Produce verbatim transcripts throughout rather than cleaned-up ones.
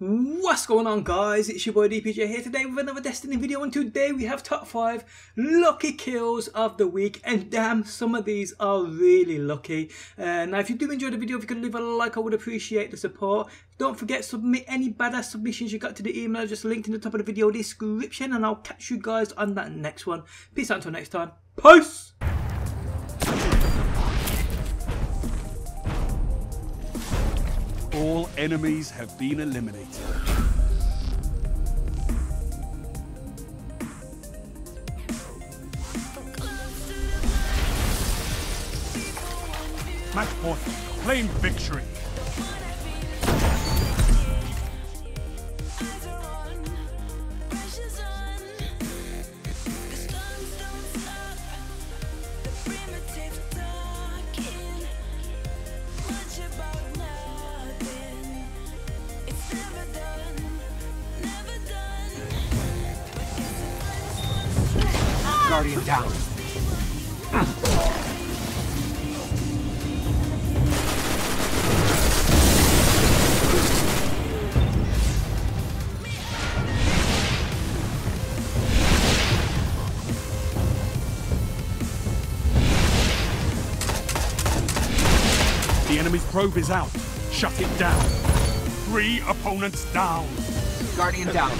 What's going on, guys? It's your boy D P J here today with another Destiny video, and today we have top five lucky kills of the week, and damn, some of these are really lucky. Uh, now if you do enjoy the video, if you could leave a like, I would appreciate the support. Don't forget, submit any badass submissions you got to the email just linked in the top of the video description, and I'll catch you guys on that next one. Peace out until next time. Peace! All enemies have been eliminated. Match point, claim victory. Guardian down. The enemy's probe is out. Shut it down. Three opponents down. Guardian down.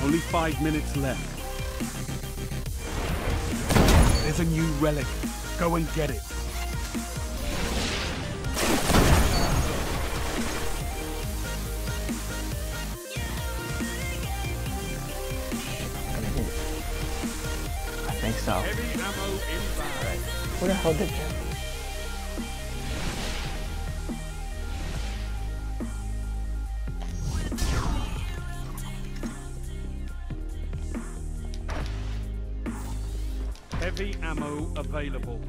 Only five minutes left. There's a new relic. Go and get it. I think so. Heavy ammo inbound. Right. Where the hell did that? Heavy ammo available.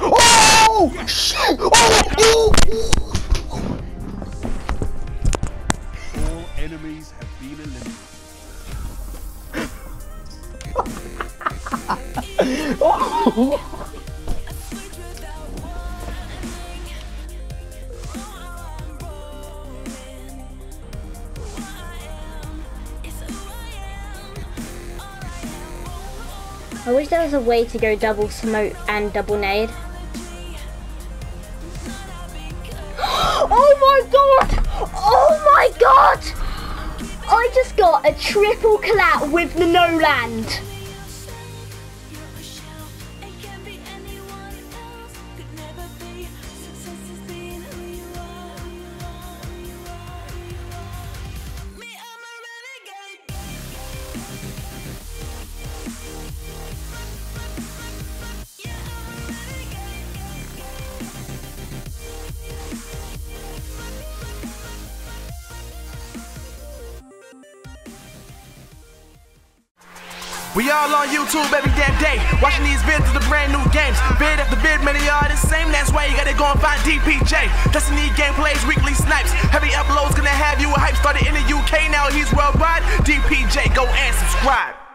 Oh shit! Oh, oh. All enemies have been eliminated. Oh. I wish there was a way to go double smoke and double nade. Oh my god! Oh my god! I just got a triple clap with the no land. We all on YouTube every damn day, watching these vids of the brand new games. Vid after vid, many are the same, that's why you gotta go and find D P J. Destiny gameplays, weekly snipes, heavy uploads gonna have you a hype. Started in the U K, now he's worldwide. D P J, go and subscribe.